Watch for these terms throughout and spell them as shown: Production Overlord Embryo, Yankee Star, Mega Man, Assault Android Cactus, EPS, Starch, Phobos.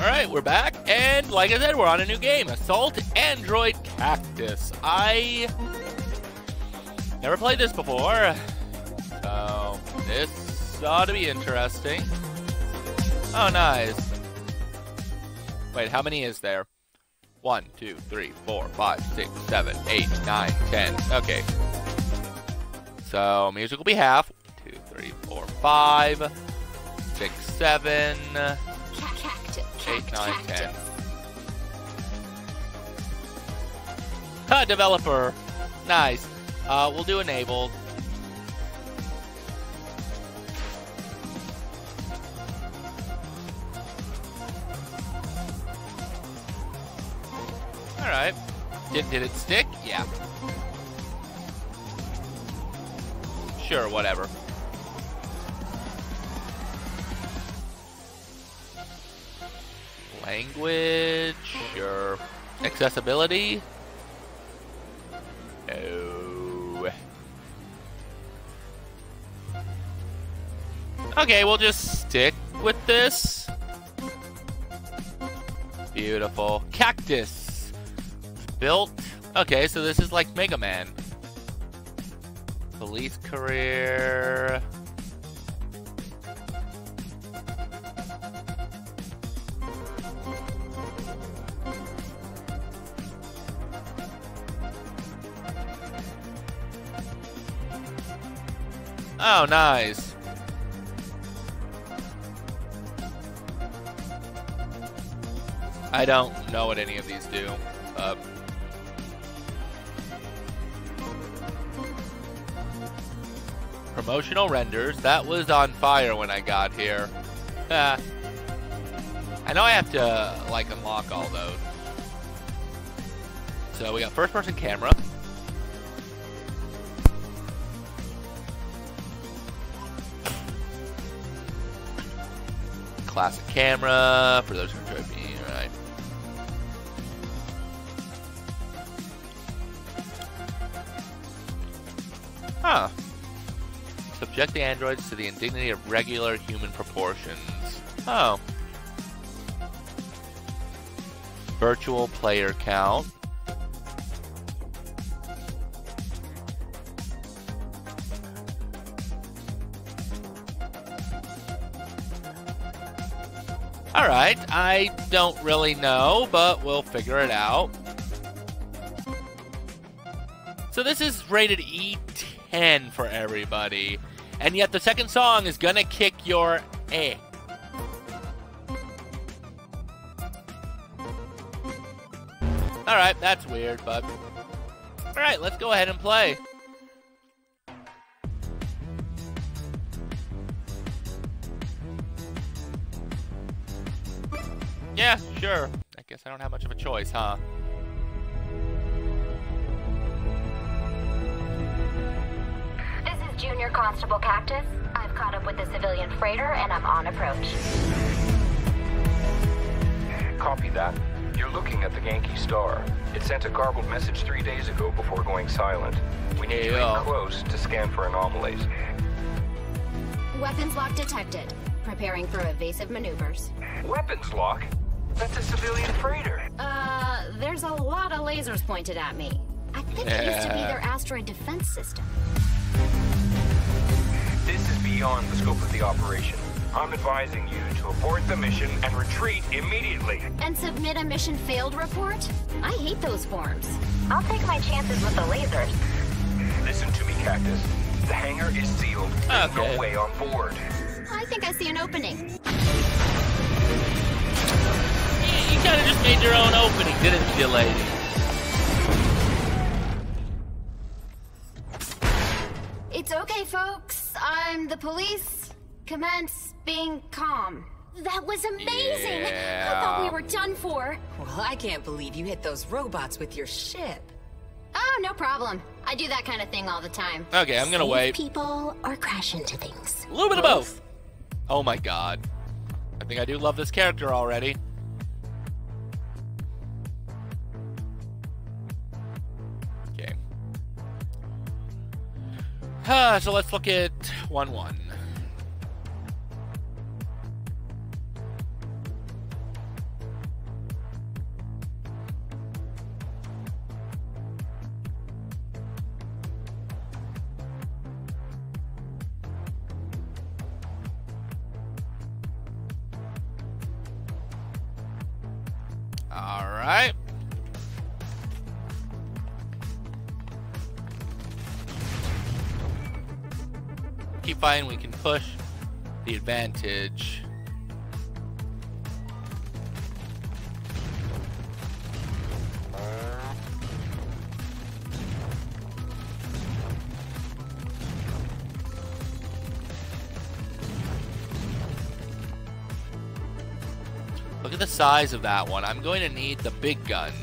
Alright, we're back, and like I said, we're on a new game, Assault Android Cactus. I never played this before, so this ought to be interesting. Oh, nice. Wait, how many is there? 1, 2, 3, 4, 5, 6, 7, 8, 9, 10. Okay. So, music will be half. 2, 3, 4, 5, 6, 7... 8, 9, 10. Ha! Developer! Nice. We'll do enabled. Alright. Did it stick? Yeah. Sure, whatever. Language, sure. Accessibility? No. Okay, we'll just stick with this. Beautiful. Cactus! Built. Okay, so this is like Mega Man. Police career... Oh, nice. I don't know what any of these do. Promotional renders. That was on fire when I got here. I know I have to, like, unlock all those. So we got first-person camera. Classic camera, for those who enjoy being right. Huh. Subject the androids to the indignity of regular human proportions. Oh. Virtual player count. Alright, I don't really know, but we'll figure it out. So this is rated E10 for everybody. And yet the second song is gonna kick your ass. Alright, that's weird, but... Alright, let's go ahead and play. Yeah, sure. I guess I don't have much of a choice, huh? This is Junior Constable Cactus. I've caught up with the civilian freighter and I'm on approach. Copy that. You're looking at the Yankee Star. It sent a garbled message 3 days ago before going silent. We need you in close to scan for anomalies. Weapons lock detected. Preparing for evasive maneuvers. Weapons lock? That's a civilian freighter. There's a lot of lasers pointed at me. I think it used to be their asteroid defense system. This is beyond the scope of the operation. I'm advising you to abort the mission and retreat immediately. And submit a mission failed report? I hate those forms. I'll take my chances with the lasers. Listen to me, Cactus. The hangar is sealed. There's no way on board. I think I see an opening. You kind of just made your own opening, didn't you, lady? It's okay, folks. I'm the police. Commence being calm. That was amazing! Yeah. I thought we were done for. Well, I can't believe you hit those robots with your ship. Oh, no problem. I do that kind of thing all the time. Okay, I'm gonna wait. Save people or crash into things. A little bit of both. Oh my god. I think I do love this character already. Okay. So let's look at 1-1. Alright. Keep fighting, we can push the advantage. Look at the size of that one. I'm going to need the big guns.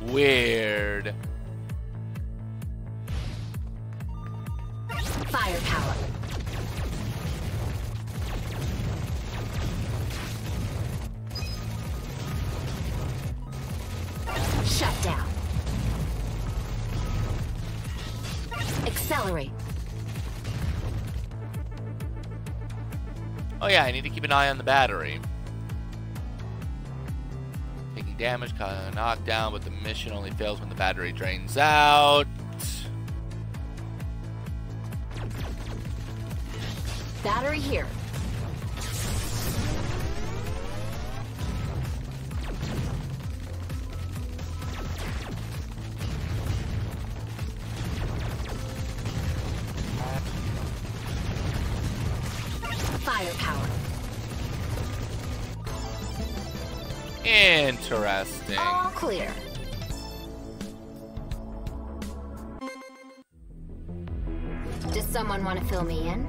Weird. Firepower. Shut down. Accelerate. Oh yeah, I need to keep an eye on the battery. Taking damage, causes a knockdown, but the mission only fails when the battery drains out. Battery here. Firepower. Interesting. All clear. Does someone want to fill me in?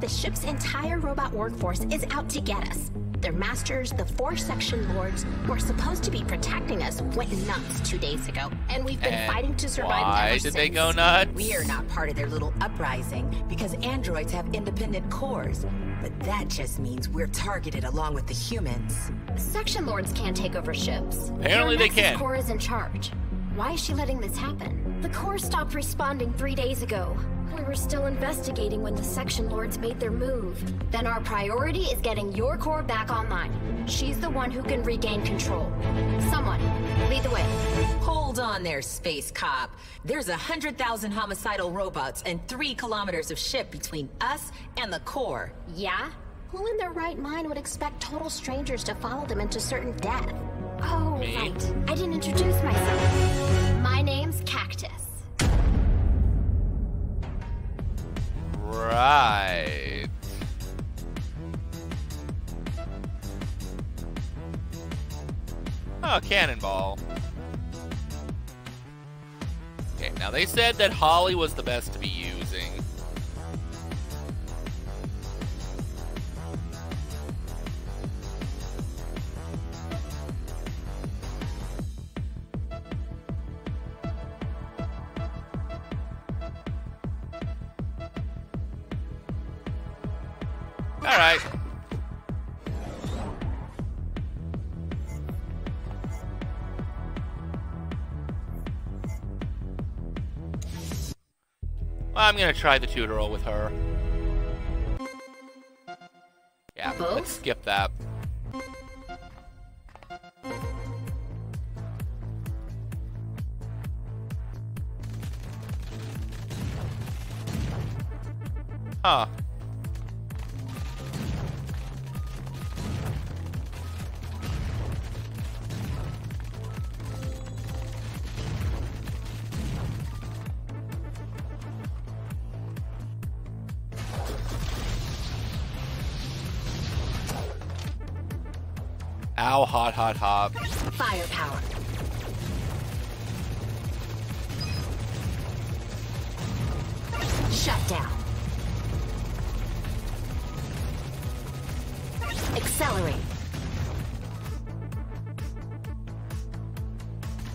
The ship's entire robot workforce is out to get us. Their masters, the four section lords, were supposed to be protecting us, went nuts 2 days ago, and we've been fighting to survive ever since. Why did they go nuts? We are not part of their little uprising because androids have independent cores, but that just means we're targeted along with the humans. Section lords can't take over ships. Apparently they can. The core is in charge. Why is she letting this happen? The core stopped responding 3 days ago. We were still investigating when the section lords made their move. Then our priority is getting your core back online. She's the one who can regain control. Someone, lead the way. Hold on there, space cop. There's 100,000 homicidal robots and 3 kilometers of ship between us and the core. Yeah? Who in their right mind would expect total strangers to follow them into certain death? Oh, right. I didn't introduce myself. My name's Cactus. Right. Oh, cannonball. Okay, now they said that Holly was the best to be using. All right. Well, I'm gonna try the tutorial with her. Yeah, let's skip that. Huh. Ow, hot, hot, hot. Firepower. Shut down. Accelerate.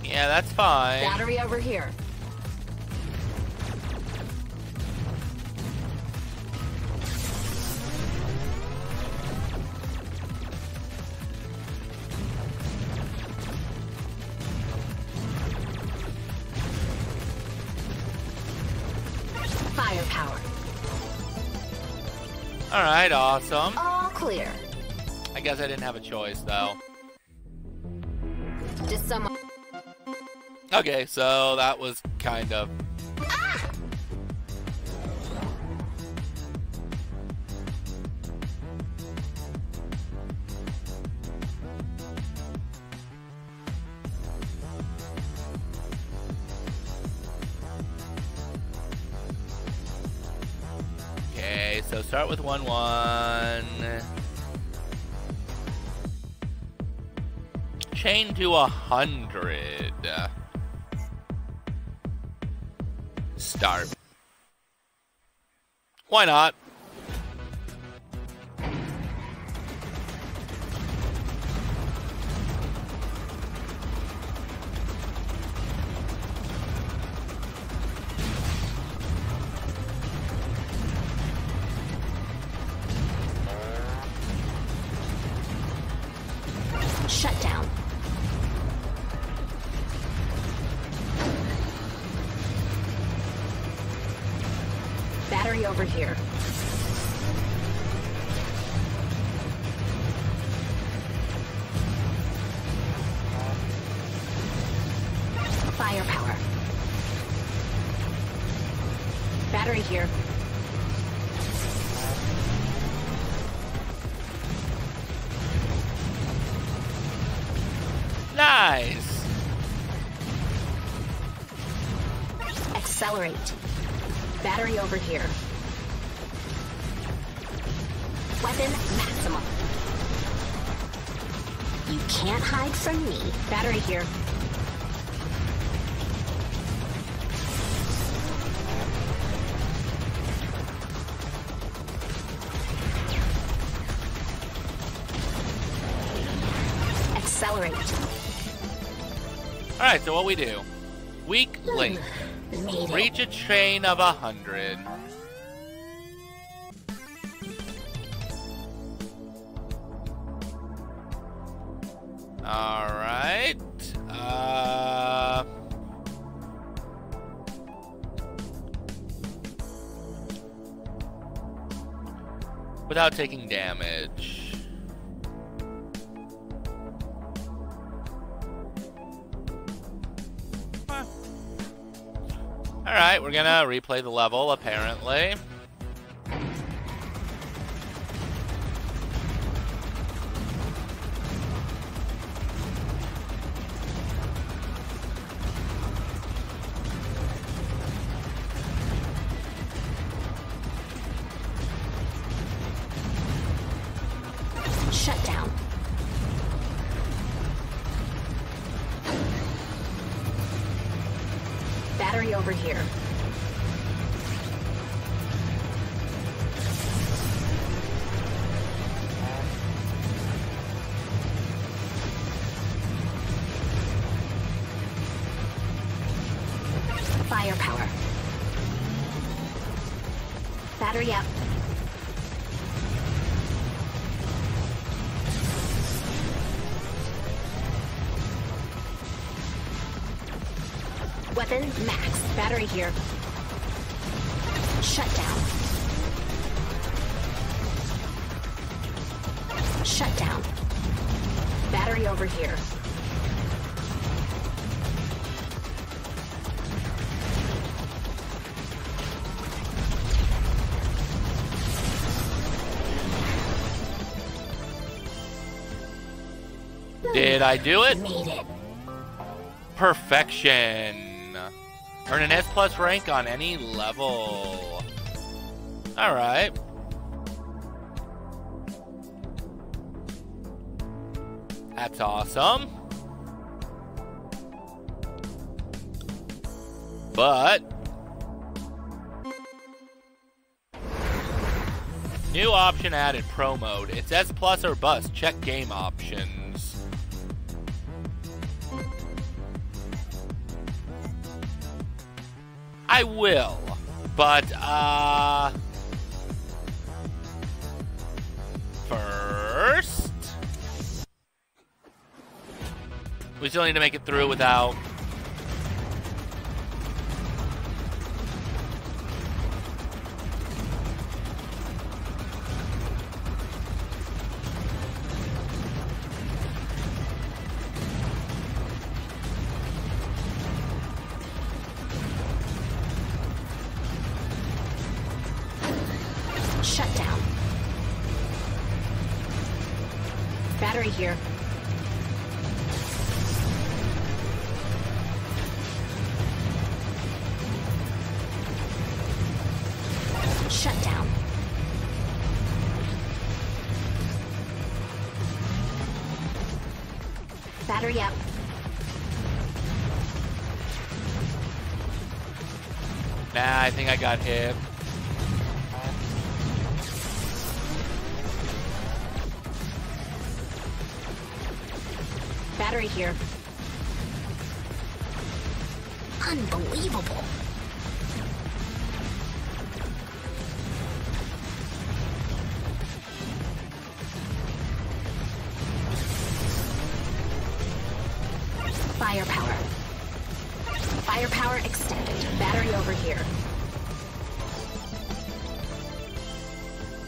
Yeah, that's fine. Battery over here. Alright, awesome. All clear. I guess I didn't have a choice, though. Just someone. Okay, so that was kind of... Okay, so start with 1-1. Chain to 100. Start. Why not? Accelerate. Battery over here. Weapon maximum. You can't hide from me. Battery here. Accelerate. All right, so what we do? Weak link. Reach a chain of 100. Alright. Without taking damage. Alright, we're gonna replay the level, apparently. Here. Shut down. Shut down. Battery over here. Did I do it? Made it. Perfection. Earn an S+ rank on any level. Alright. That's awesome. But new option added, pro mode. It's S+ or bust. Check game options. I will, but, first, we still need to make it through without here. Shut down. battery out. Nah, I think I got hit. Battery here. Unbelievable. Firepower. Firepower extended. Battery over here.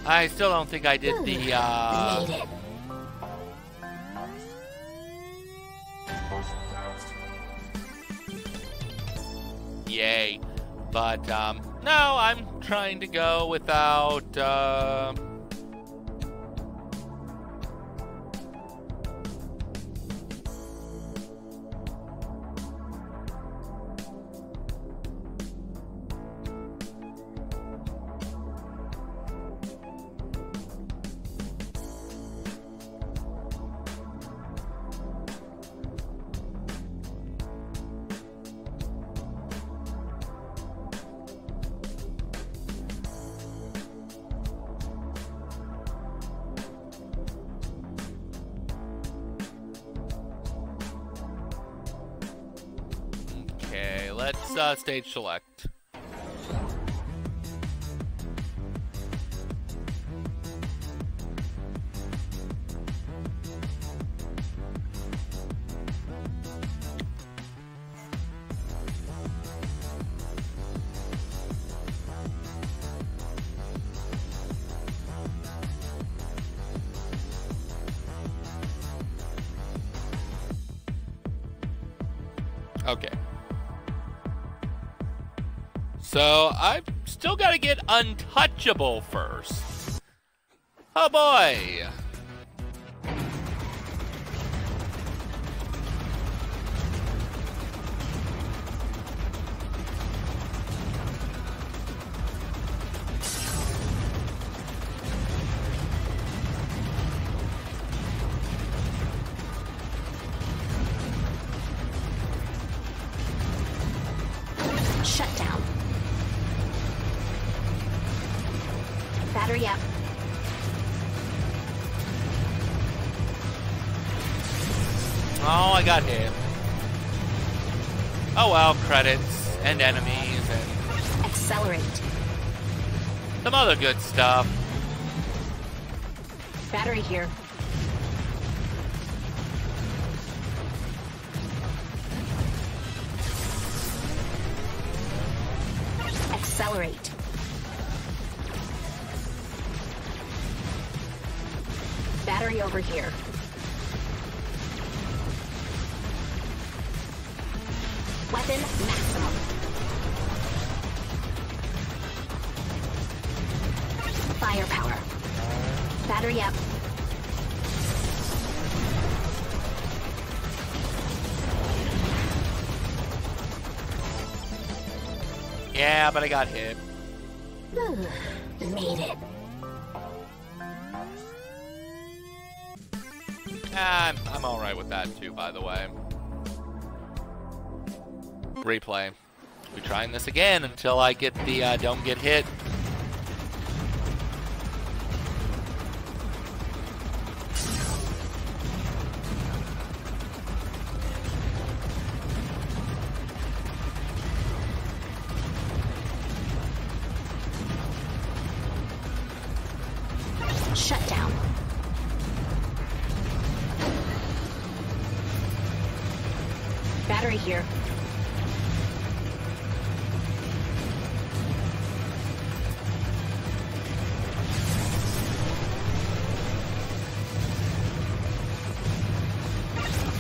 I still don't think I did the, Yay. But, no, I'm trying to go without, stage select. So, I've still got to get untouchable first. Oh boy! Credits and enemies and accelerate. Some other good stuff. Battery here. Accelerate. Battery over here. Weapon maximum. Firepower. Battery up. Yeah, but I got hit. Made it. I'm alright with that too, by the way. Replay. We're trying this again until I get the don't get hit.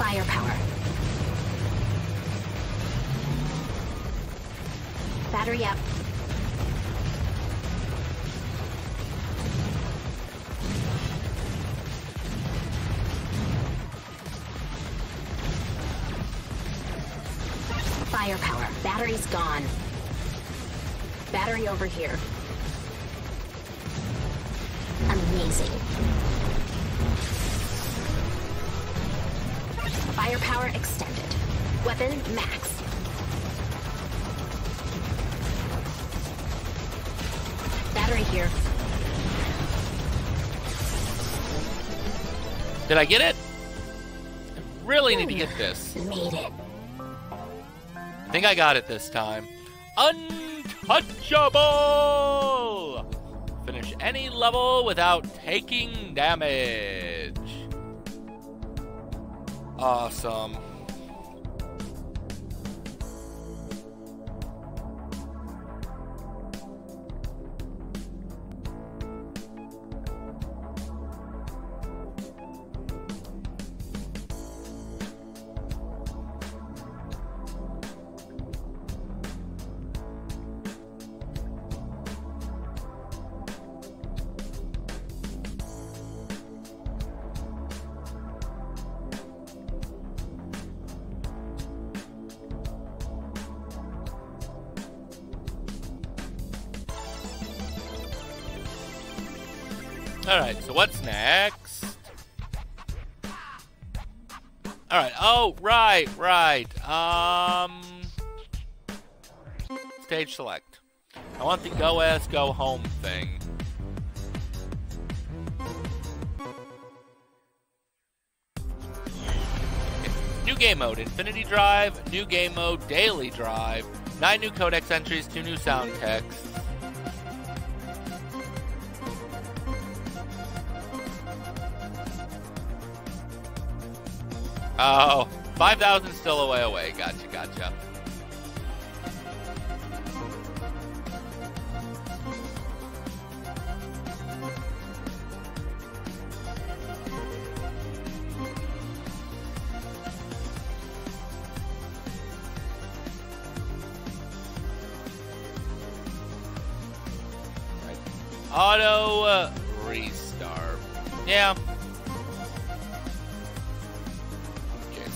Firepower. Battery's gone. Battery over here. Amazing. Firepower extended. Weapon max. Battery here. Did I get it? I really need to get this. Need it. I think I got it this time. Untouchable! Finish any level without taking damage. Awesome. Alright, so what's next? Alright, oh, right. Stage select. I want the go as go home thing. Okay. New game mode, Infinity Drive, new game mode, Daily Drive, 9 new codex entries, 2 new sound texts. Oh, 5,000 still away. Gotcha. Right. Auto restart. Yeah.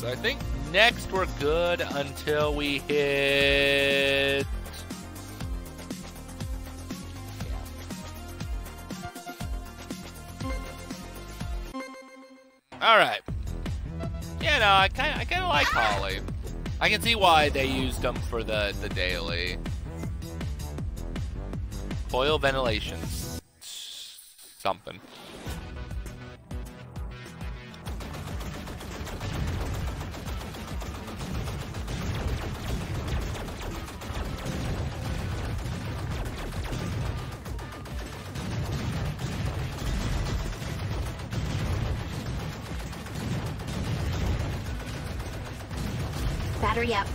So I think next we're good until we hit... Alright. Yeah, no, I kinda like Holly. I can see why they used them for the daily. Coil ventilation. Something. Battery up.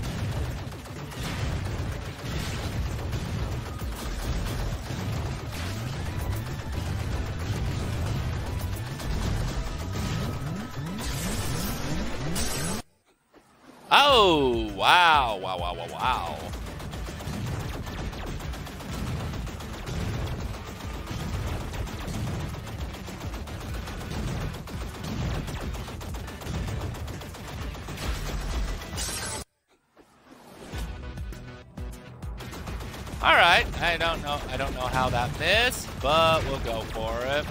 Oh, wow. All right, I don't know how that missed, but we'll go for it.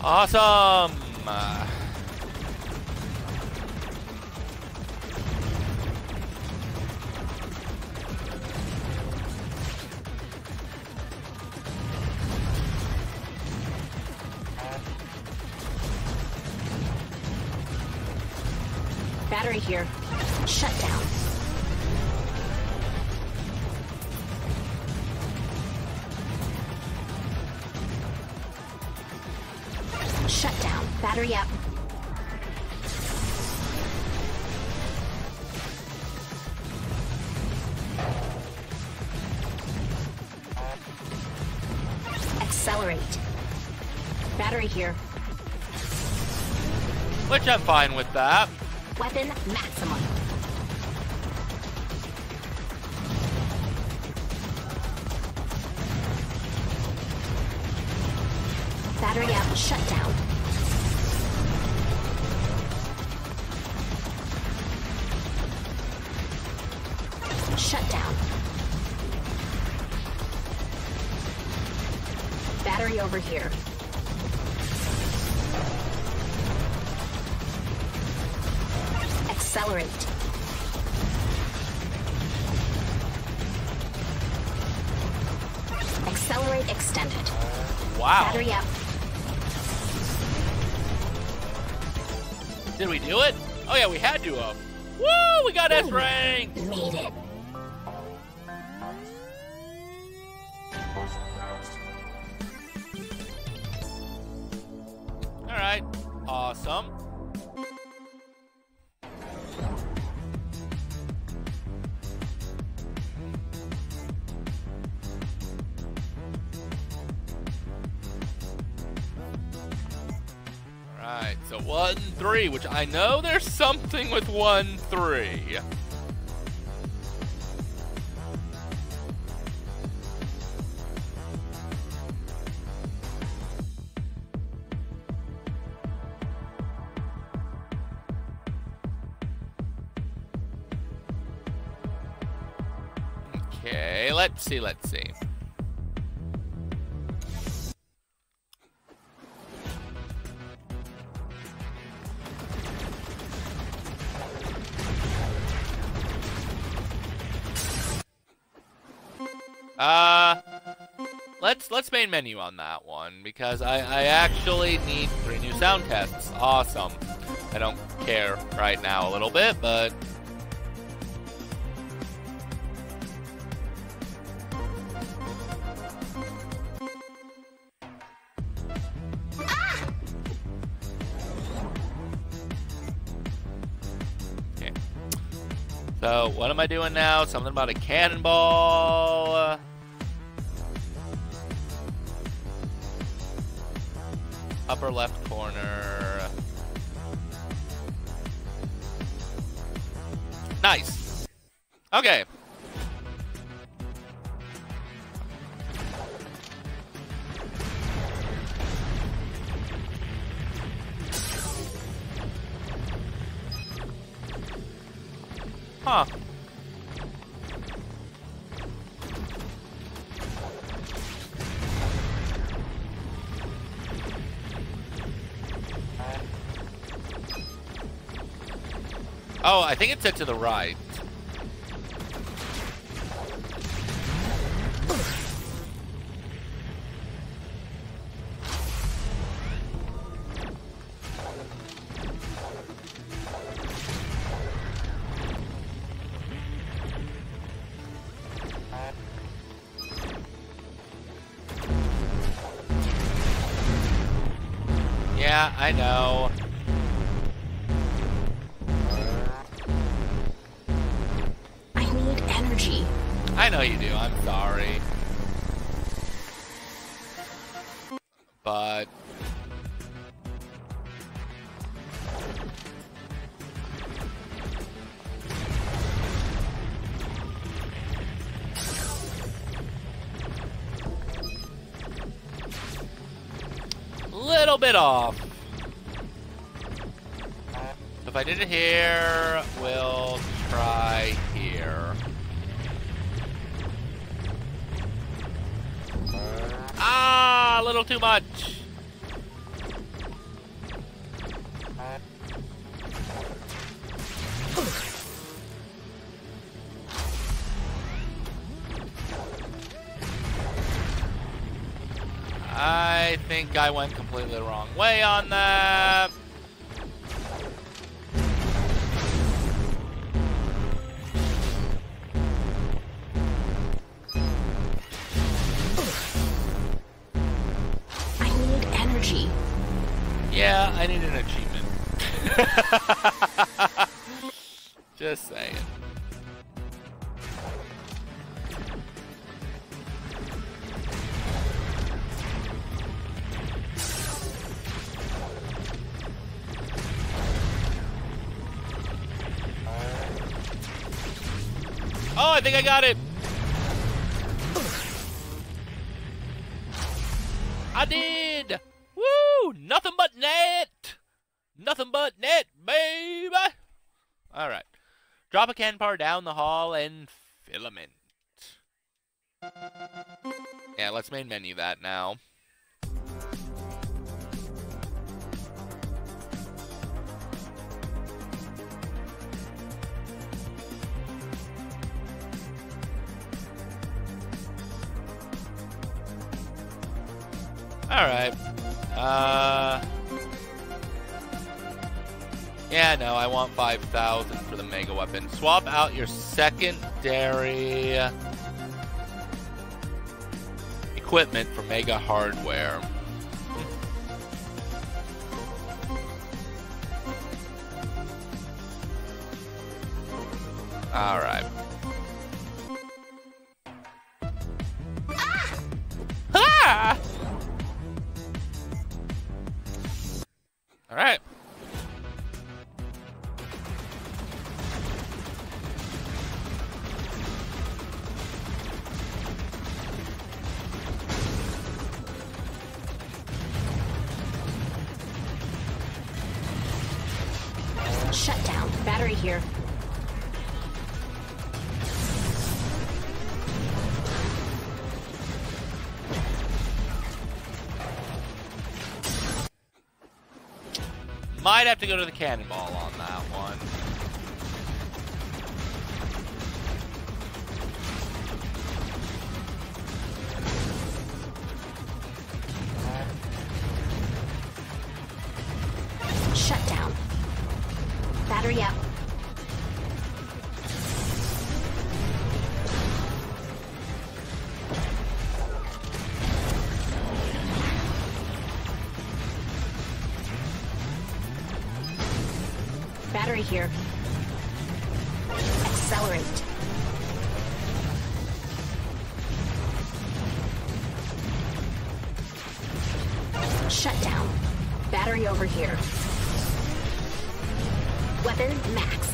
Awesome. Battery here. Shut down. Shut down. Battery up. Accelerate. Battery here. Which I'm fine with that. Weapon maximum. Battery out, shut down. battery over here. Accelerate. Accelerate extended. Wow. Battery up. Did we do it? Oh yeah, we had to. Woo! We got S rank. Made it. All right. Awesome. Alright, so 1-3, which I know there's something with 1-3. Okay, let's see, let's see. Let's main menu on that one because I actually need 3 new sound tests. Awesome. I don't care right now a little bit, but okay. So what am I doing now? Something about a cannonball. Upper left corner. Nice. Okay. Huh. Oh, I think it said to the right. Yeah, I know. I know you do, I'm sorry. But little bit off. If I did it here, we'll try here. Ah, a little too much. I think I went completely the wrong way on that. Yeah, I need an achievement. Just saying. Oh, I think I got it. I did. Nothing but net! Nothing but net, baby! Alright. Drop a can par down the hall and filament. Yeah, let's main menu that now. Alright. Yeah, no, I want 5,000 for the mega weapon. Swap out your secondary equipment for mega hardware. Alright. Ah! Ah! Alright. Shut down. Battery here. Might have to go to the cannonball on that one. Shut down. Battery up. Battery here. Accelerate. Shut down. Battery over here. Weapon max.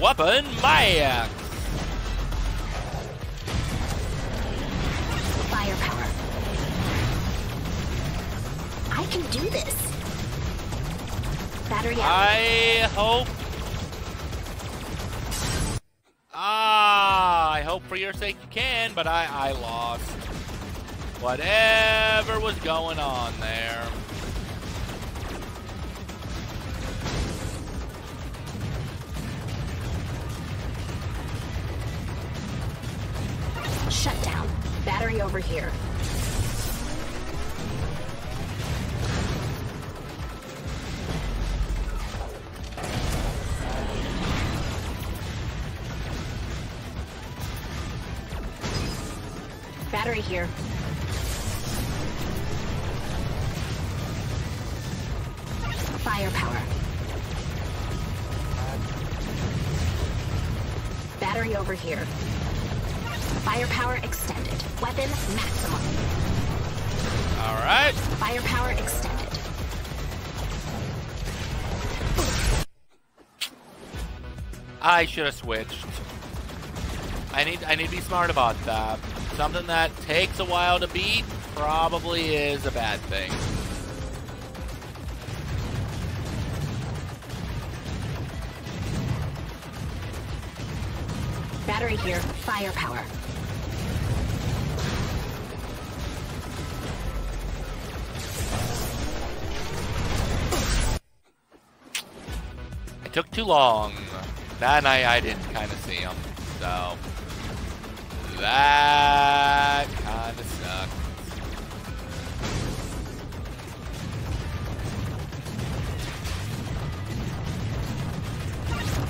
Weapon max. Firepower. I can do this. Battery out. I hope for your sake you can, but I lost whatever was going on there. Shut down. Battery over here. Battery here. Firepower. Battery over here. Firepower extended. Weapon maximum. All right. Firepower extended. I should have switched. I need to be smart about that. Something that takes a while to beat probably is a bad thing. Battery here, firepower. It took too long. That and I didn't kind of see him, so. That kinda sucks.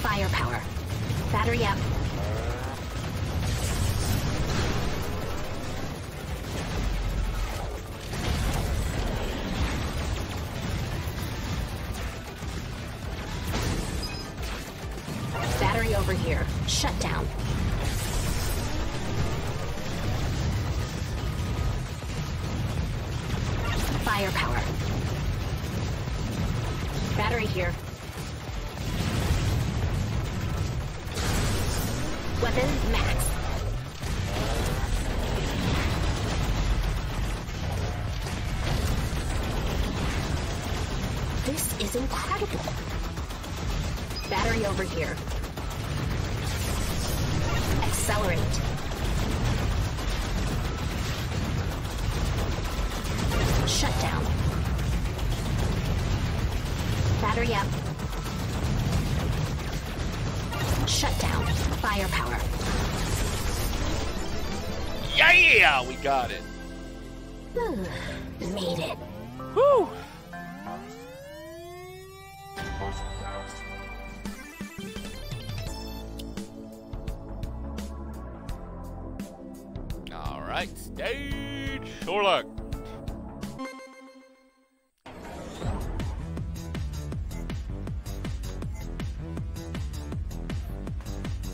Firepower. Battery up. Battery over here. Shut down. Firepower. Battery here. Weapon max. This is incredible. Battery over here. Accelerate. Shut down. Battery up. Shut down. Firepower. Yeah, we got it. Made it. Whew. All right, stage select.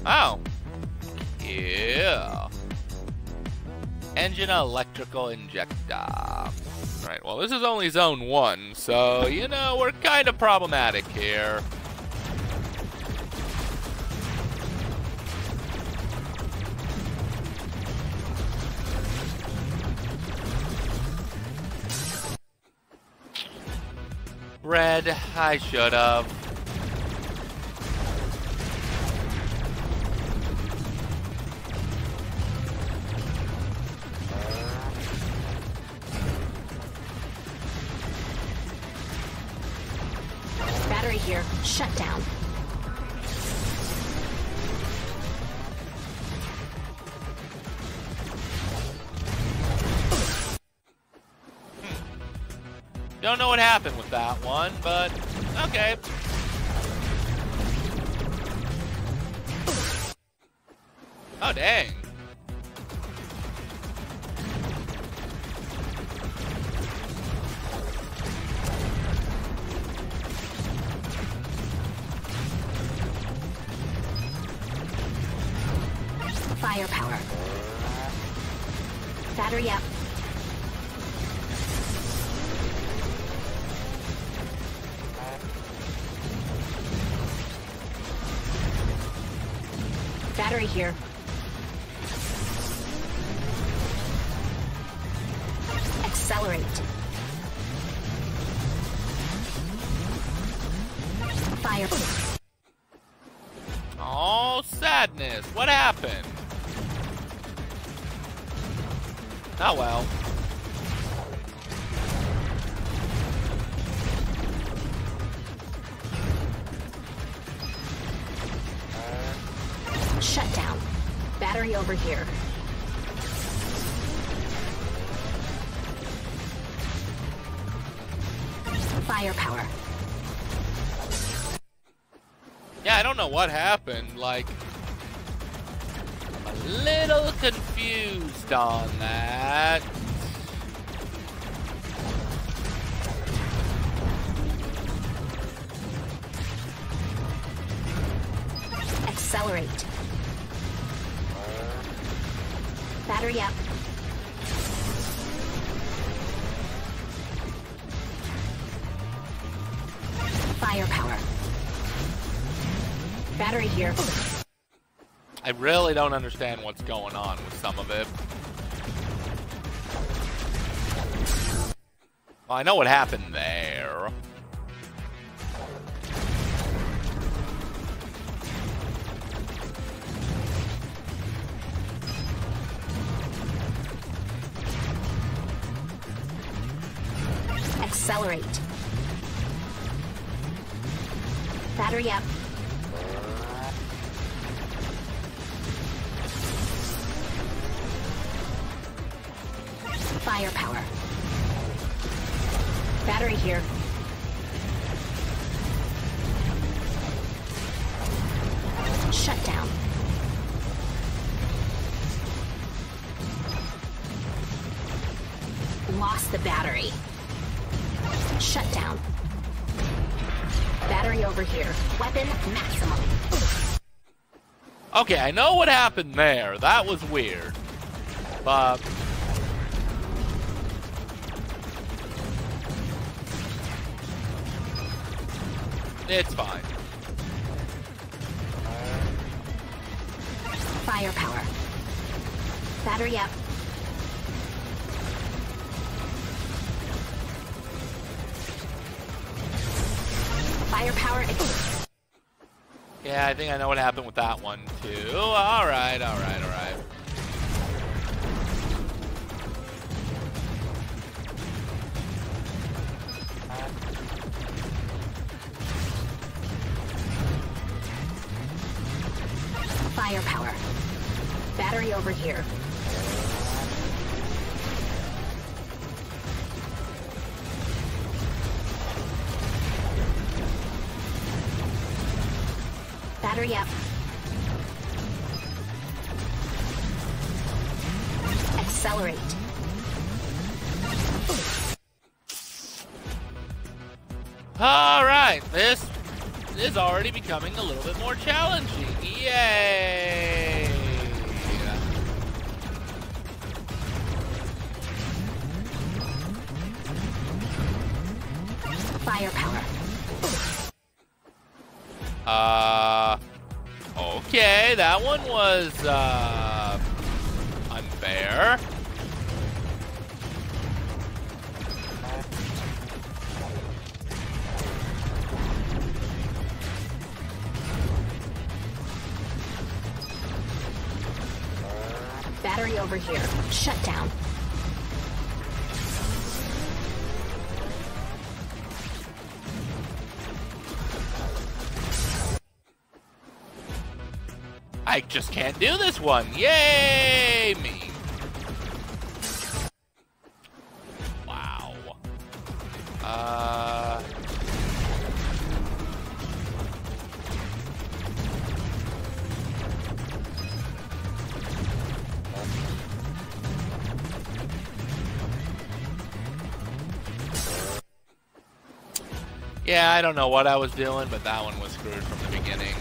Oh. Yeah. Engine electrical injector. Right, well, this is only zone 1, so, you know, we're kind of problematic here. Red, I should have. Here, shut down. Don't know what happened with that one, but okay. Oh, dang. Firepower. Battery up. Battery here. Accelerate. Fire. Oh, sadness. What happened? Oh well. Shut down. Battery over here. Firepower. Yeah, I don't know what happened. Like, I'm a little confused on that. Accelerate. Battery up. Firepower. Battery here. I really don't understand what's going on with some of it. Well, I know what happened there. Accelerate. Battery up. Firepower. Battery here. Shut down. Lost the battery. Shut down. Battery over here. Weapon maximum. Okay, I know what happened there. That was weird. But it's fine. Firepower. Battery up. Firepower again. Yeah, I think I know what happened with that one, too. All right, all right, all right. Firepower. Battery over here. hurry up. Accelerate. Alright, this is already becoming a little bit more challenging. Yay! Firepower. Okay, that one was, unfair. Battery over here. Shut down. I just can't do this one. Yay me. Wow. Yeah, I don't know what I was doing, but that one was screwed from the beginning.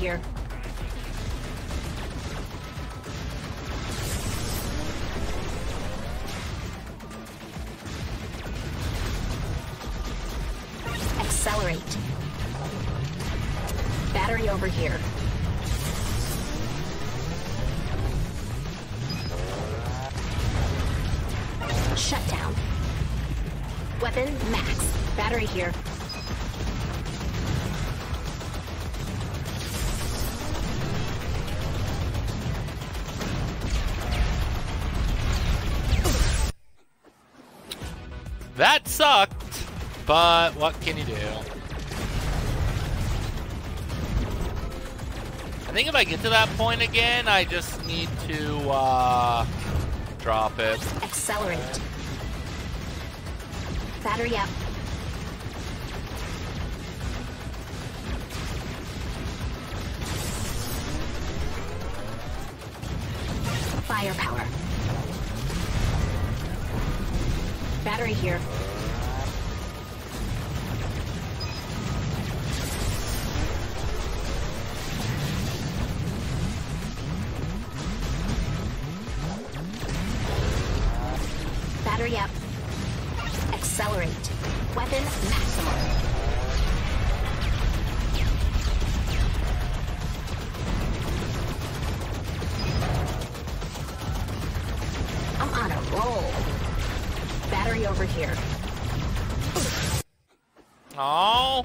Here. Accelerate. Battery over here. Shut down. Weapon max. Battery here. That sucked, but what can you do? I think if I get to that point again, I just need to drop it. Accelerate. Battery up. Firepower. Battery here. Battery up. Accelerate. Weapon maximum. I'm on a roll. Battery over here. Oh,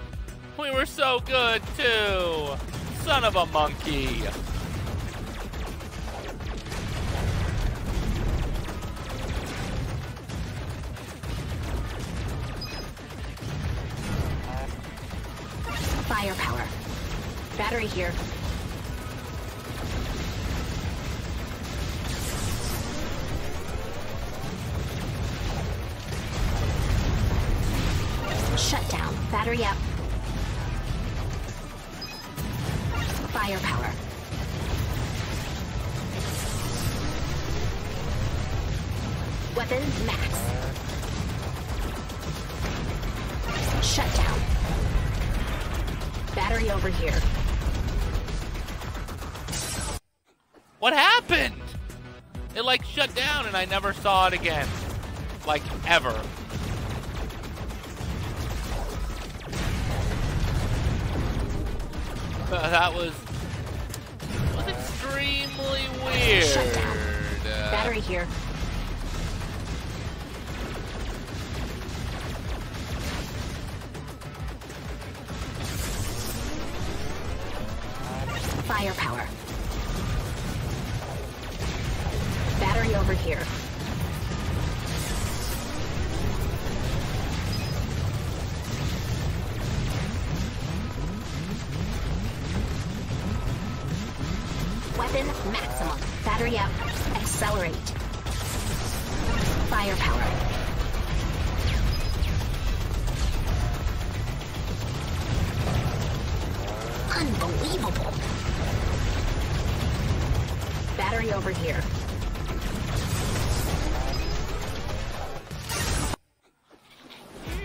we were so good too. Son of a monkey. Firepower. Battery here. Battery up. Firepower. Weapon max. Shut down. Battery over here. What happened? It like shut down and I never saw it again. Like ever. That was extremely weird. Shut down. Battery here. Firepower. Battery over here. Accelerate. Firepower. Unbelievable. Battery over here.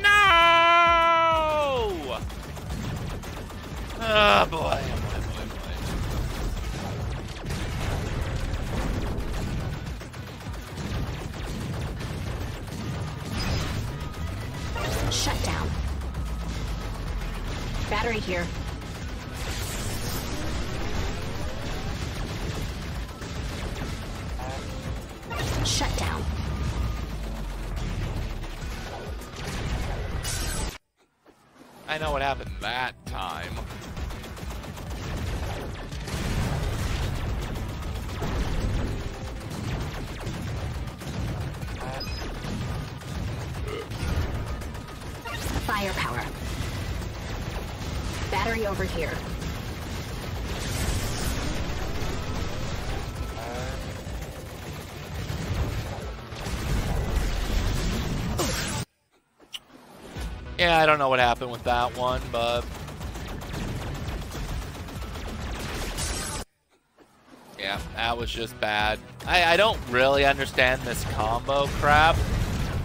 No! Oh, boy. Shut down. Battery here. Shut down. I know what happened that time. Firepower. Battery over here. Yeah, I don't know what happened with that one, but yeah, that was just bad. I don't really understand this combo crap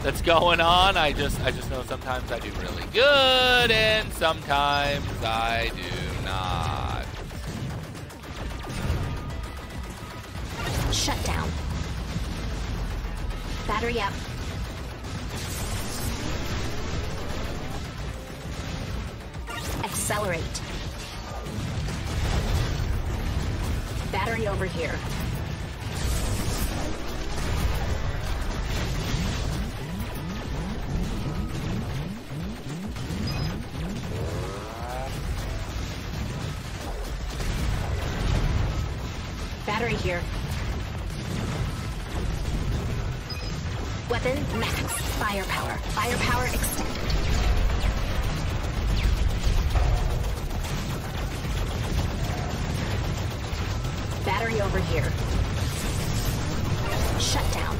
that's going on. I just know sometimes I do really good and sometimes I do not. Shut down. Battery up. Accelerate. Battery over here. Battery here. Weapon max. Firepower. Firepower extended. Battery over here. Shut down.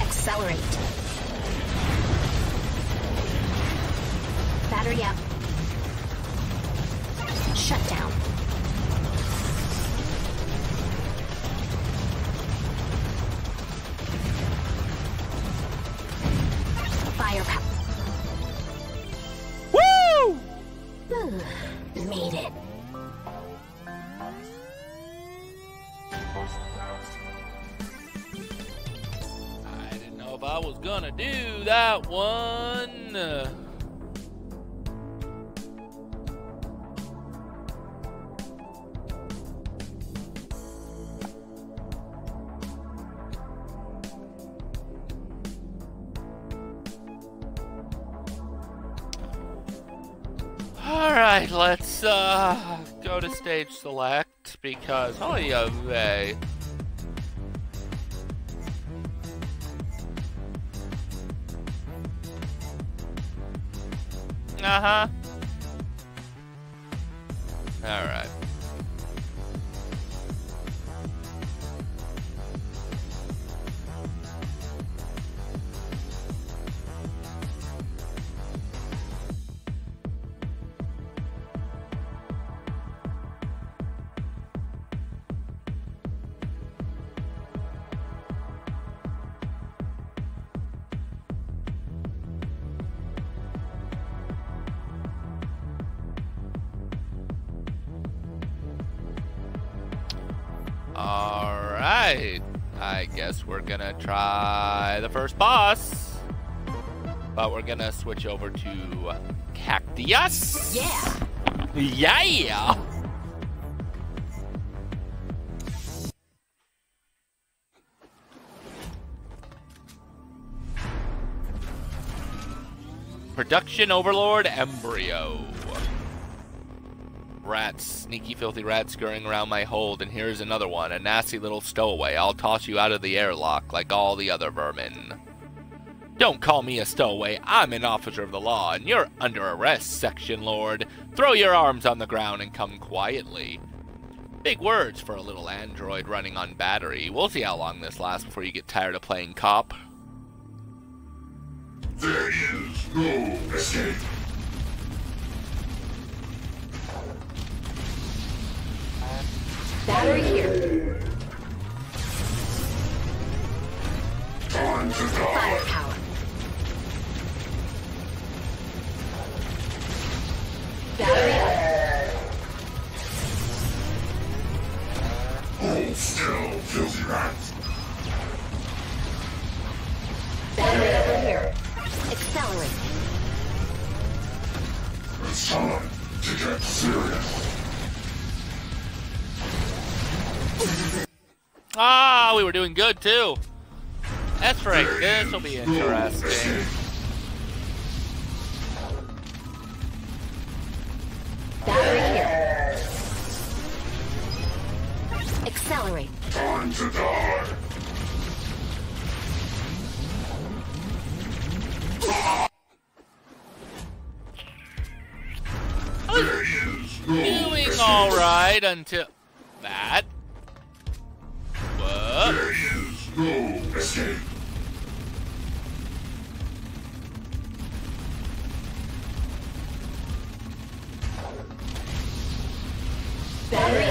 Accelerate. Battery up. Shut down. Firepower. Made it. I didn't know if I was gonna do that one. Alright, let's go to stage select because Alright. Alright, I guess we're gonna try the first boss, but we're gonna switch over to Cactus. Yeah! Yeah! Production Overlord Embryo. Rats, sneaky filthy rats scurrying around my hold, and here's another one, a nasty little stowaway. I'll toss you out of the airlock like all the other vermin. Don't call me a stowaway. I'm an officer of the law, and you're under arrest, section lord. Throw your arms on the ground and come quietly. Big words for a little android running on battery. We'll see how long this lasts before you get tired of playing cop. There is no escape. Battery here. Time to die. Firepower. Battery up. Hold still, filthy rat. Battery over here. Accelerate. It's time to get serious. Ah, we were doing good too. That's right, this will be interesting. Battery here. Accelerate. Time to die. Doing alright until that. There is no escape. Battery up.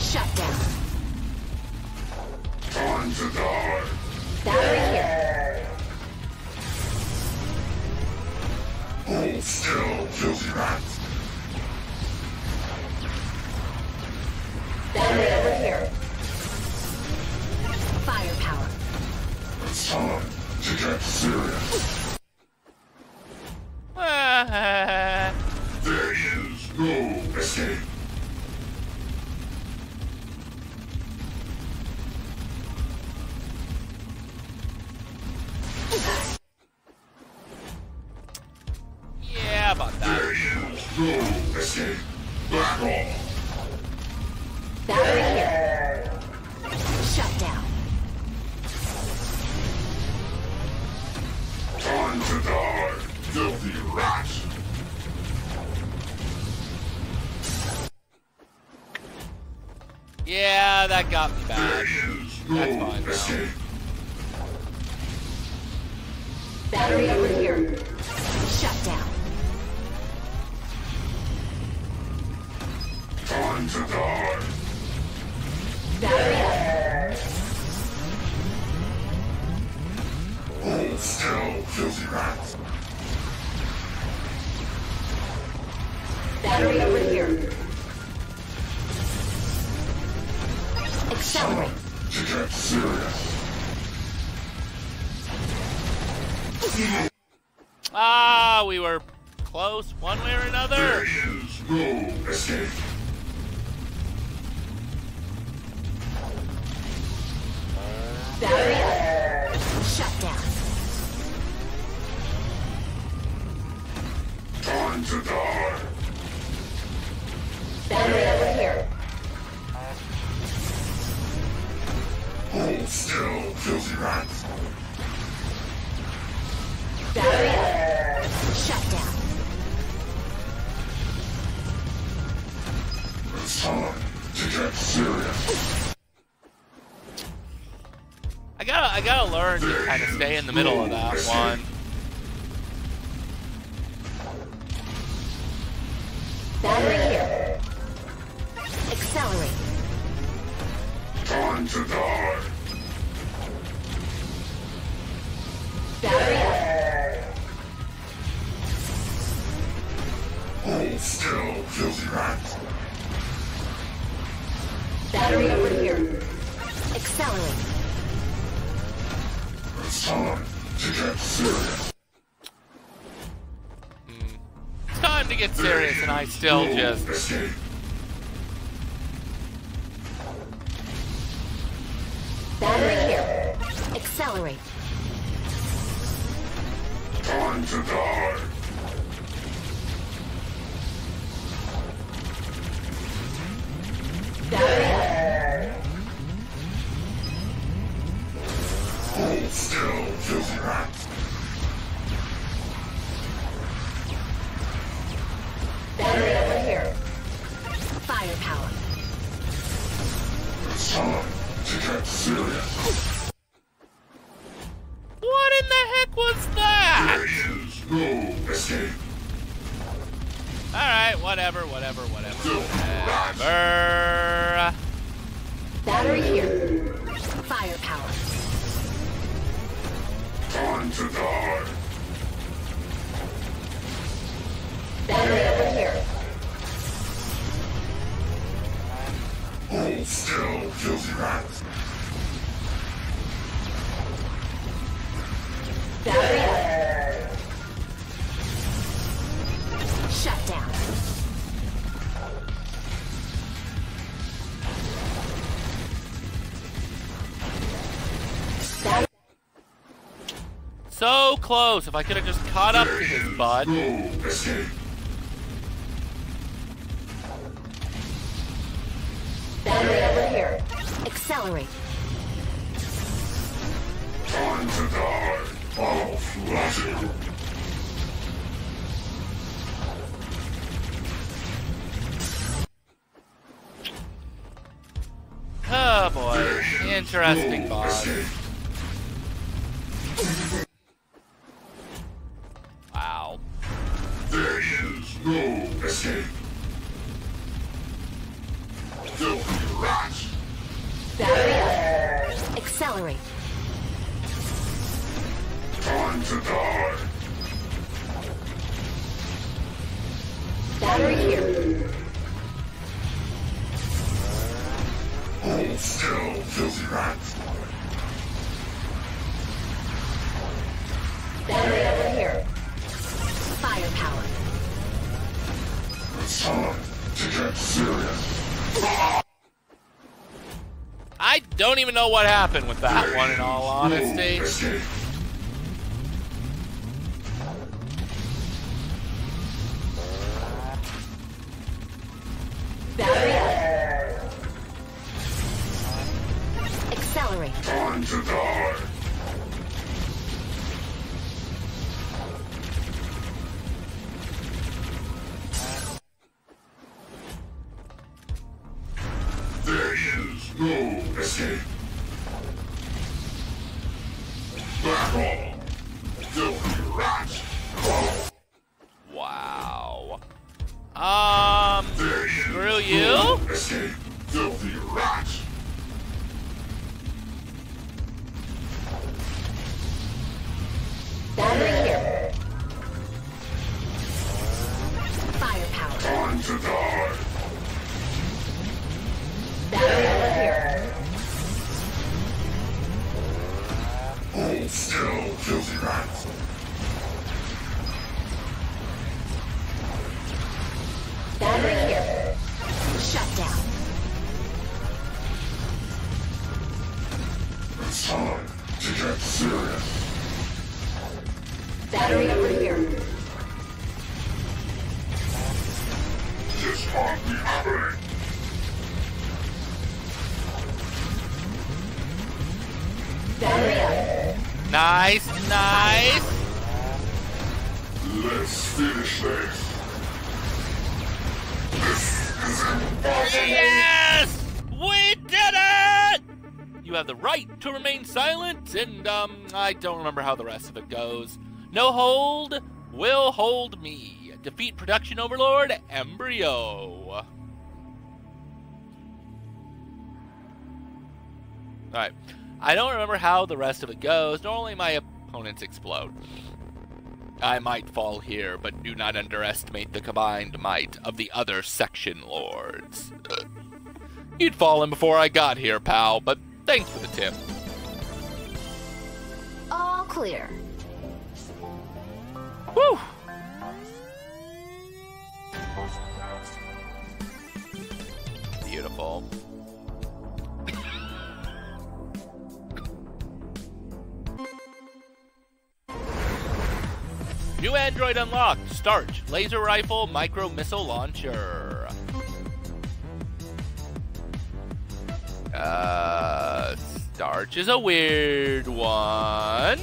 Shut down. Time to die. Battery here. Hold still, filthy rats. Battery over here. Firepower. It's time to get serious. There is no escape. Yeah, about that. There is no escape. Back off. Battery here. Shut down. Time to die, filthy rat. Yeah, that got me bad. That's fine. Escape. Battery over here. Shut down. Time to die. Battery up. Hold still, filthy rats. Battery over here. Accelerate. To get serious. Ah, we were close one way or another. There is no escape. Battery up. Shut down. Time to die. Battery over here. Hold still, filthy rats. Battery up. Shut down. It's time to get serious. I gotta learn to kind of stay in the middle of that one. Battery here. Accelerate. Time to die. Battery up. Hold still, filthy rats. Battery over here. Accelerate. It's time to get serious. It's time to get serious, and I still just escape. Battery here. Accelerate. Time to die. Battery here. get serious. What in the heck was that? There is no escape. Alright, whatever. Battery here. Firepower. Time to die. Battery over here. Hold still, guilty rats. Battery up. Shut down. So close! If I could have just caught up to his butt. Battery over here. Accelerate. Time to die. I'll flash you. Oh boy. Interesting boss. Wow. There is no escape. Filthy rats. Battery up. Accelerate. Time to die. Battery here. Hold still, filthy rats. Battery over here. Firepower. It's time to get serious. I don't even know what happened with that one, in all honesty. Battery up. Accelerate. Time to die. There is no escape. Back off, filthy rat. Wow. There is screw you. No escape, filthy rat. Battery here. Firepower. Time to die. Battery over here. Hold still, filthy rats. Battery here. Shut down. It's time to get serious. Battery over here. This can't be happening. Battery up. Nice, nice. Let's finish this. This is impossible. Yes! We did it! You have the right to remain silent, and I don't remember how the rest of it goes. No hold will hold me. Defeat Production Overlord Embryo. Alright. I don't remember how the rest of it goes. Normally my opponents explode. I might fall here, but do not underestimate the combined might of the other section lords. You'd fallen before I got here, pal, but thanks for the tip. All clear. Woo! Beautiful. New android unlocked. Starch, laser rifle, micro missile launcher. Starch is a weird one.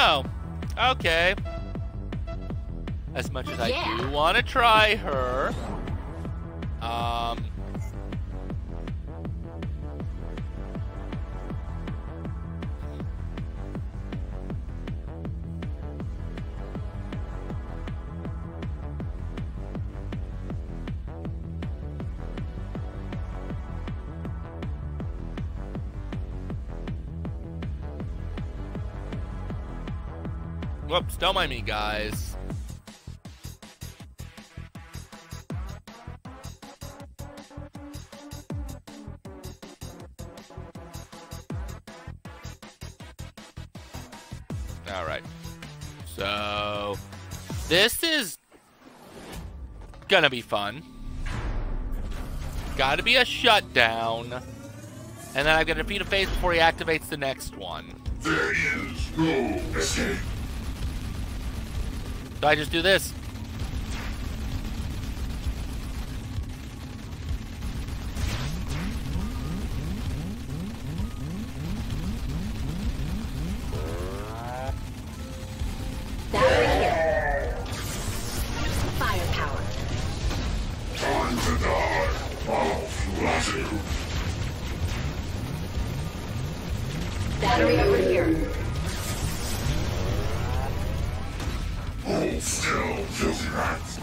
Oh, okay. As much as I do want to try her, whoops, don't mind me, guys. Alright. So, this is gonna be fun. Gotta be a shutdown. And then I've got to defeat a phase before he activates the next one. There is no escape. So I just do this. That right here. Firepower. Time to die. I'll flash you. Battery over here. Still filthy rats.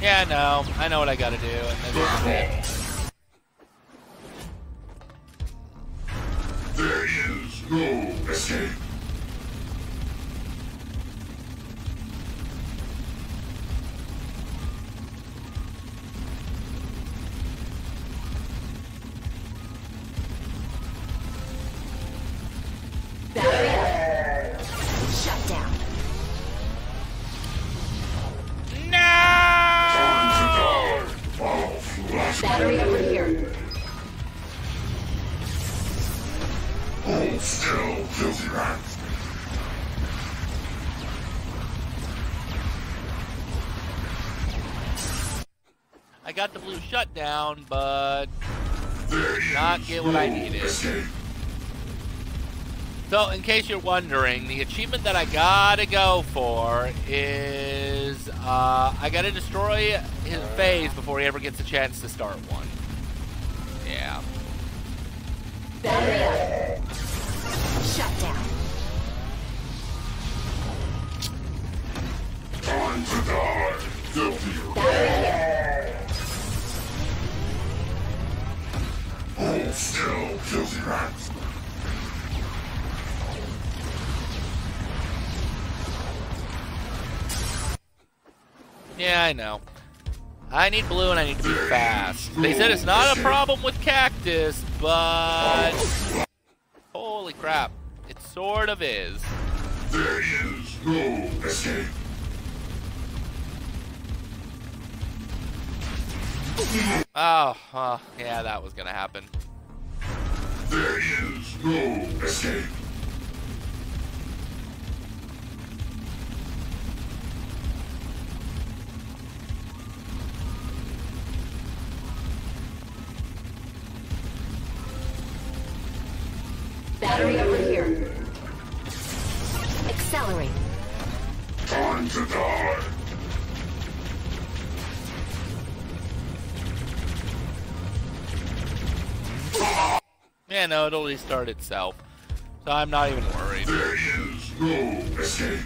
Yeah, no, I know what I gotta do. And that's it. There is no escape. I got the blue shutdown, but did not get what I needed. So, in case you're wondering, the achievement that I gotta go for is I gotta destroy his phase before he ever gets a chance to start one. Yeah. Battery up. Shutdown. Time to die. Guilty. Still filthy rats. Yeah, I know. I need blue and I need to be fast. They said it's not a problem with Cactus, but holy crap, it sort of is. There is no escape. Oh, yeah, that was gonna happen. There is no escape. Battery over here. Accelerate. Time to die. Yeah, no, it'll restart itself. So I'm not even worried. There is no escape.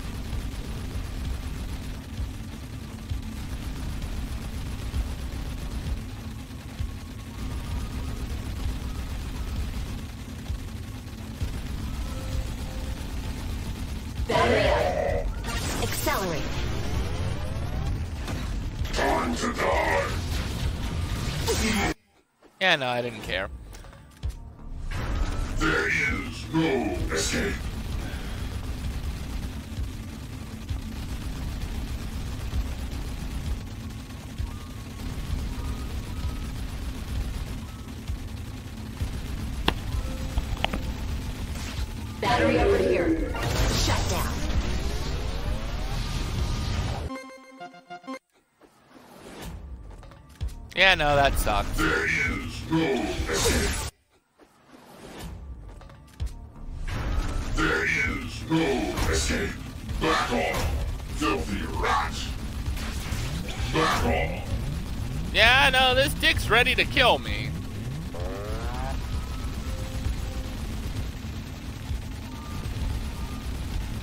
Battery up. Accelerate. Time to die. Yeah, no, I didn't care. There is no escape. Battery over here. Shut down. Yeah, no, that sucks. There is no escape. There is no escape. Back off, filthy rat. Back off. Yeah, no, this dick's ready to kill me.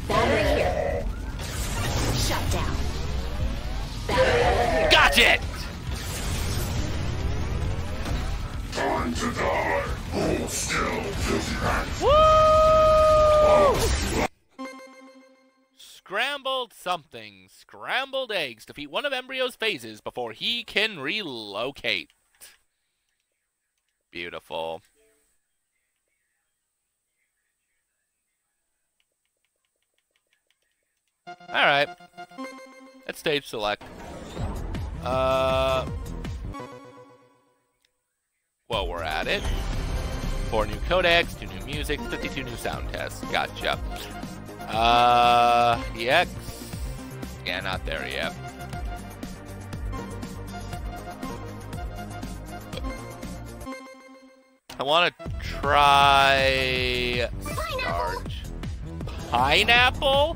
Battery here. Shut down. Battery here. Got it! Time to die. Hold still, filthy rat. Woo! Scrambled something. Scrambled eggs. Defeat one of Embryo's phases before he can relocate. Beautiful. Alright. Let's stage select. Well, we're at it. 4 new codecs, 2 new music, 52 new sound tests. Gotcha. EX? Yeah, not there yet. I want to try... Starch. Pineapple?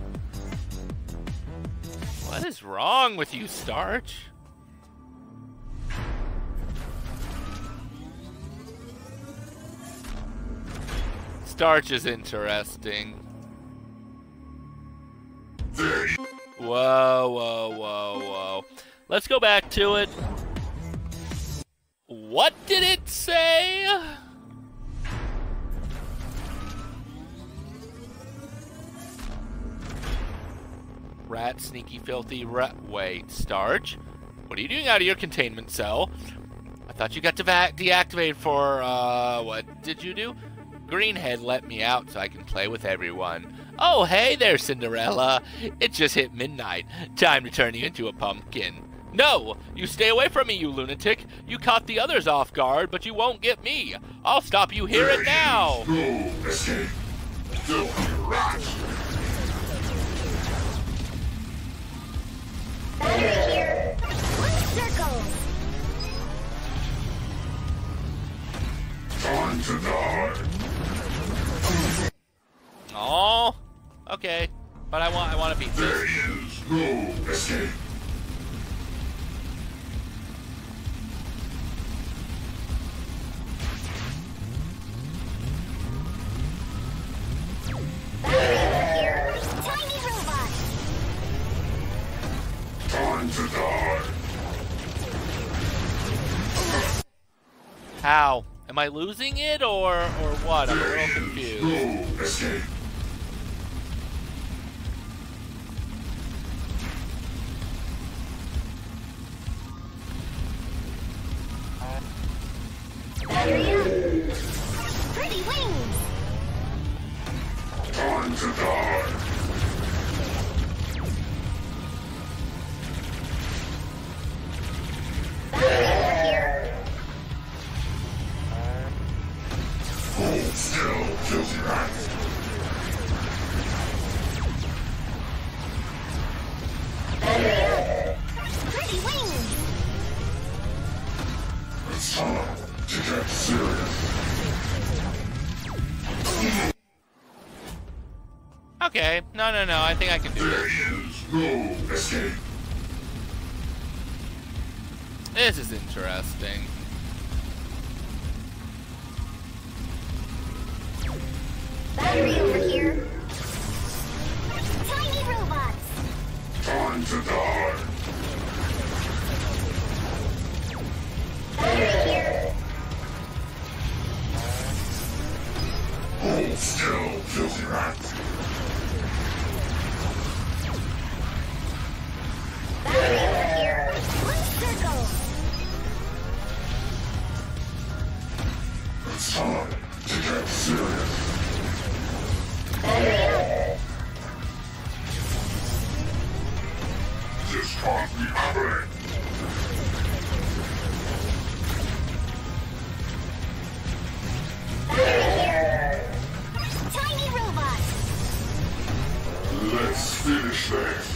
What is wrong with you, Starch? Starch is interesting. Whoa. Let's go back to it. What did it say? Rat, sneaky, filthy rat. Wait, Starch? What are you doing out of your containment cell? I thought you got deactivated for, what did you do? Greenhead let me out so I can play with everyone. Oh, hey there, Cinderella. It just hit midnight. Time to turn you into a pumpkin. No! You stay away from me, you lunatic. You caught the others off guard, but you won't get me. I'll stop you here and now. Battery here. 1 circle. Time to die. Oh. Okay, but I want to beat this. There is no escape. Battery here. Tiny robot. Time to die. How? Am I losing it or what? I'm a little confused. No escape. Pretty wings. Time to die. Here. Hold still, filthy rat. Pretty wings. It's time to get serious. Okay, no, I think I can do this. There is no escape. This is interesting. Battery over here. Tiny robots. Time to die. Battery here. Hold still, filthy rat. Battery over here. 1 circle. It's time to get serious. Battery over. This can't be happening. Tiny robot. Let's finish this.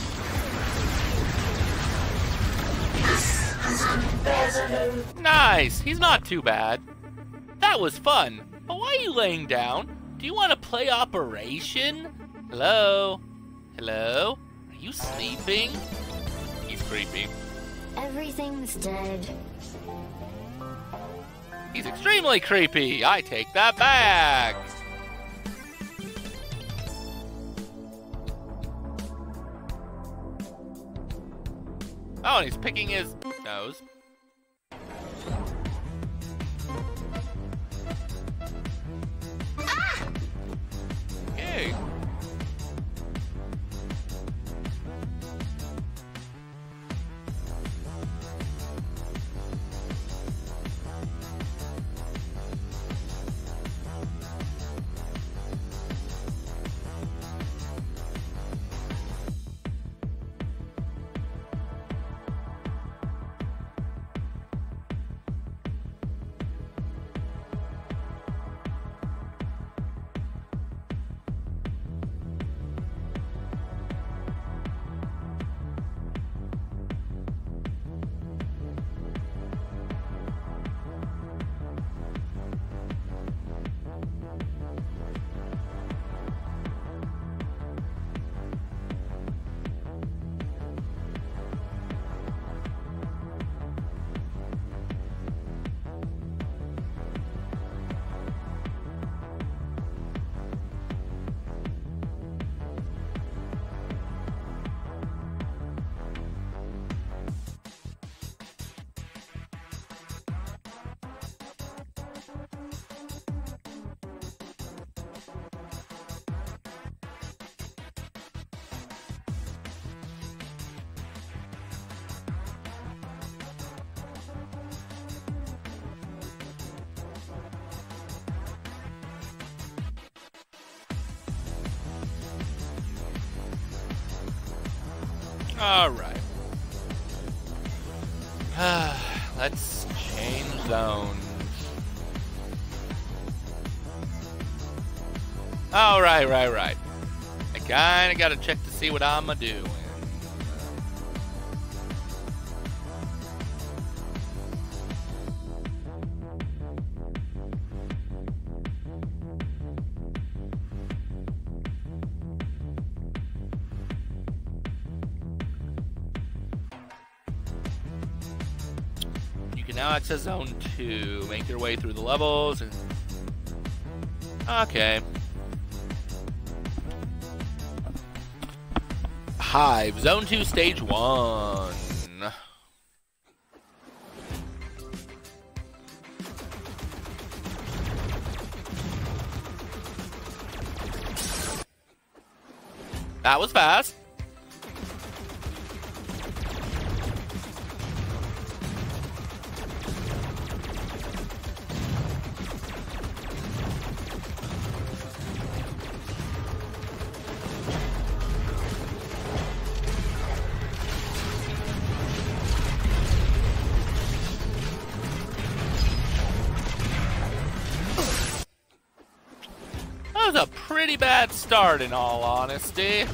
This is impossible. Nice. He's not too bad. That was fun. But why are you laying down? Do you want to play Operation? Hello? Hello? Are you sleeping? He's creepy. Everything's dead. He's extremely creepy. I take that back. Oh, and he's picking his nose. Ah! Okay. Alright. Let's change zones. Alright, right. I kinda gotta check to see what I'ma do. Now access zone 2. Make your way through the levels and... Okay. Hive. Zone 2, stage 1. That was fast. A pretty bad start, in all honesty.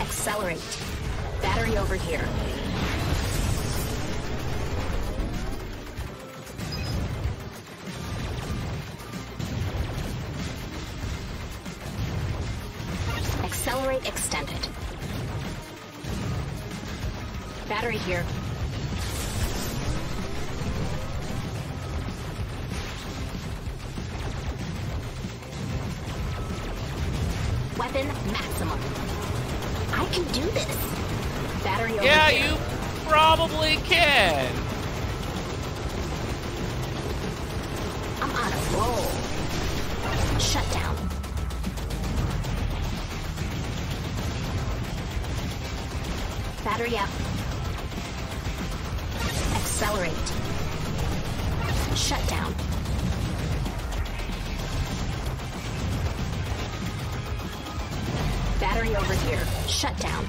Accelerate. Battery over here. Extended. Battery here. Weapon maximum. I can do this. Battery over here. Yeah, you probably can. I'm on a roll. Shut down. Battery up. Accelerate. Shut down. Battery over here. Shut down.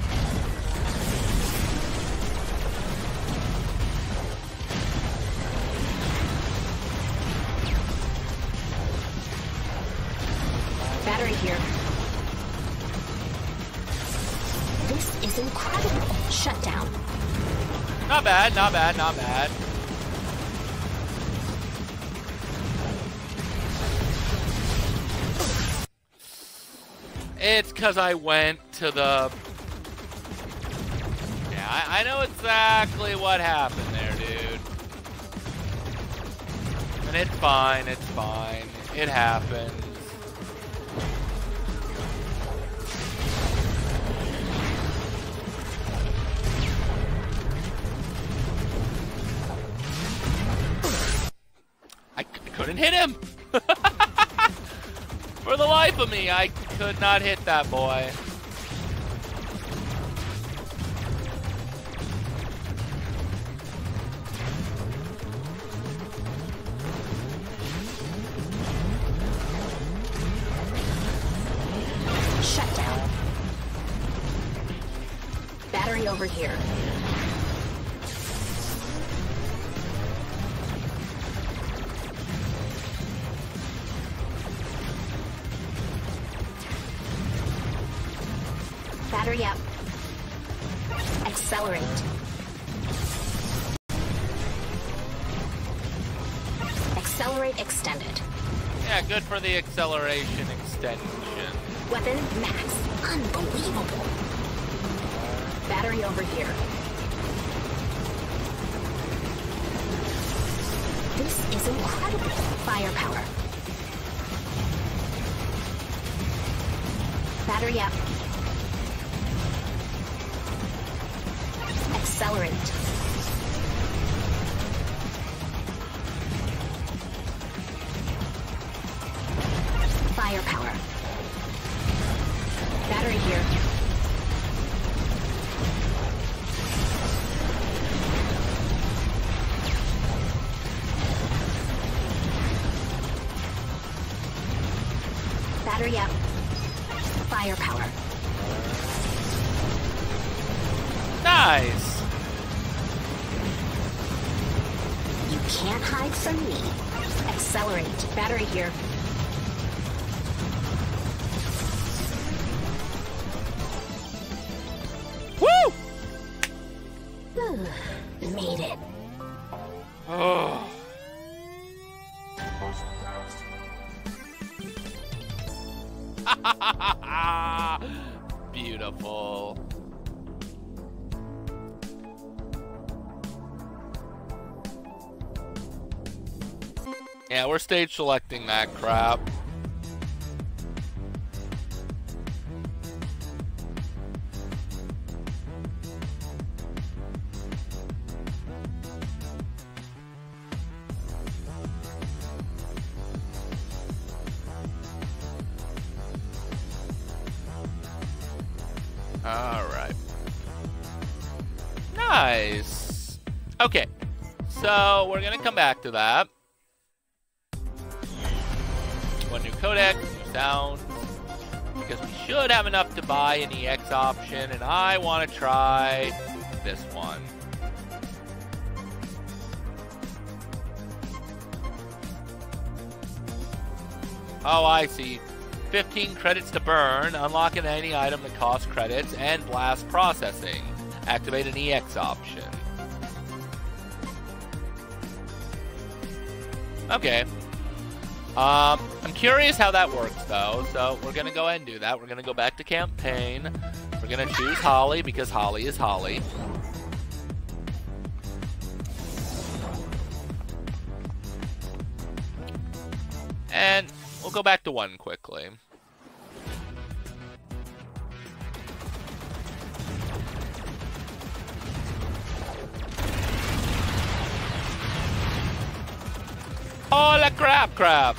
battery here. This is incredible. Shut down. Not bad, not bad, not bad. It's because I went to the... Yeah, I know exactly what happened there, dude. And it's fine, it's fine. It happens. I couldn't hit him! For the life of me, I could not hit that boy. Shut down. Battery over here. Battery up. Accelerate. Accelerate extended. Yeah, good for the acceleration extension. Weapon max. Unbelievable. Battery over here. This is incredible. Firepower. Battery up. Accelerate. Firepower. Battery here. Battery up. Firepower. Nice. Can't hide from me. Accelerate. Battery here. Woo! Made it. Oh. Beautiful. Yeah, we're stage selecting that crap. All right. Nice. Okay. So, we're going to come back to that. One new codec, new sound, because we should have enough to buy an EX option, and I want to try this one. Oh, I see. 15 credits to burn, unlock any item that costs credits, and blast processing. Activate an EX option. Okay. I'm curious how that works, though, so we're going to go ahead and do that. We're going to go back to campaign. We're going to choose Holly because Holly is Holly. And we'll go back to one quickly. Holy crap, crap!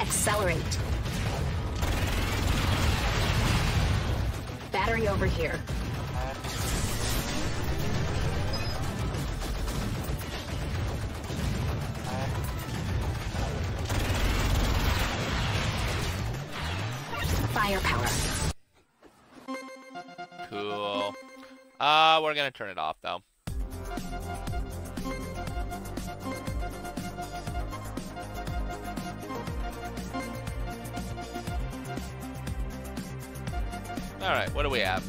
Accelerate. Battery over here. Firepower. Cool. We're gonna turn it off, though. Alright, what do we have?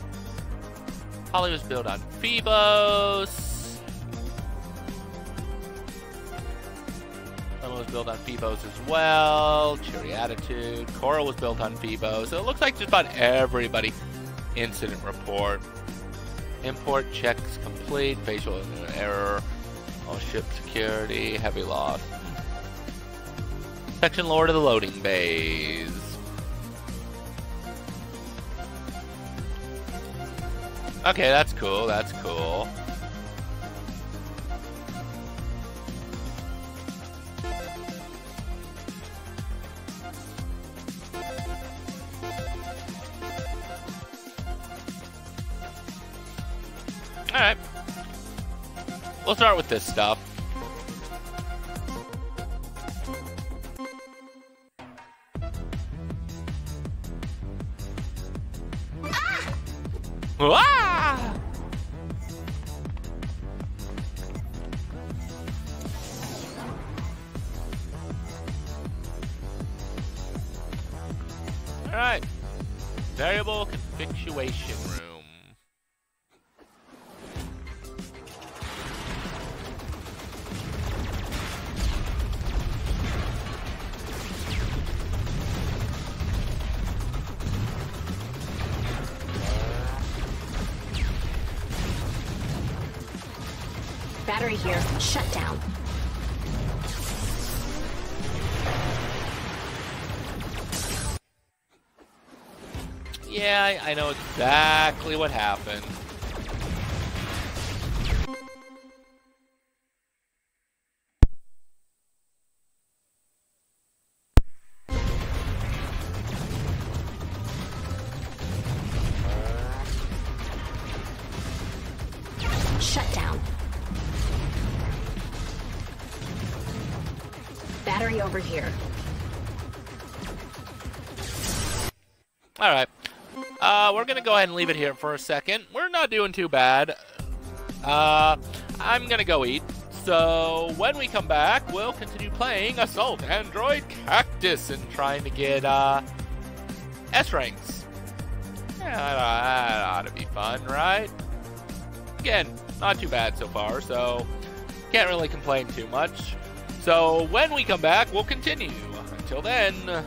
Holly was built on Phobos. Someone was built on Phobos as well. Cheery attitude. Coral was built on Phobos. So it looks like just about everybody. Incident report. Import checks complete. Facial error. All ship security. Heavy loss. Section lore to the loading bays. Okay, that's cool, that's cool. Alright. We'll start with this stuff. Ah! All right, variable configuration room. Battery here. Shut down. Yeah, I know exactly what happened. Over here. All right, we're gonna go ahead and leave it here for a second. We're not doing too bad. I'm gonna go eat. So when we come back, we'll continue playing Assault Android Cactus and trying to get S ranks. Yeah, that ought to be fun, right? Again, not too bad so far, so can't really complain too much. So when we come back, we'll continue. Until then...